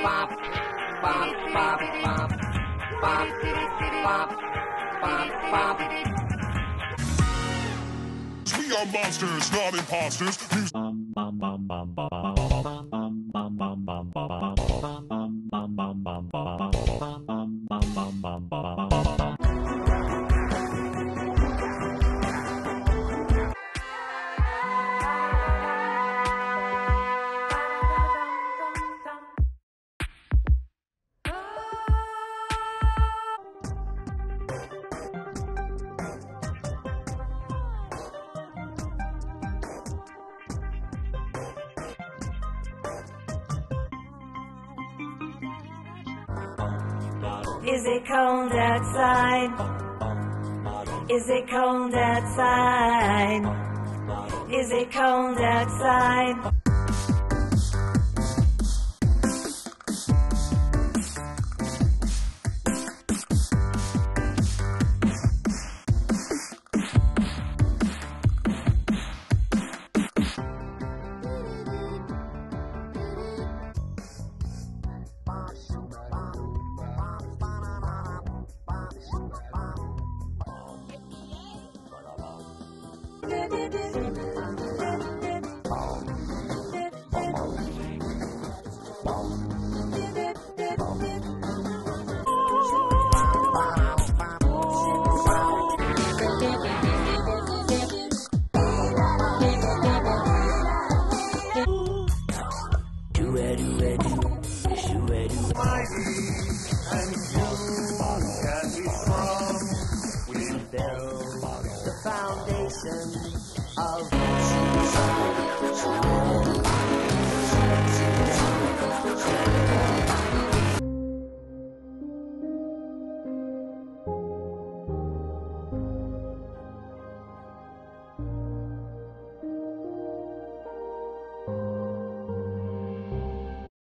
Bop, bop, bop, bop, bop, bop, bop, bop. We are monsters, not imposters. Is it cold outside? Is it cold outside? Is it cold outside? Do it, do it, do it, do it, do it.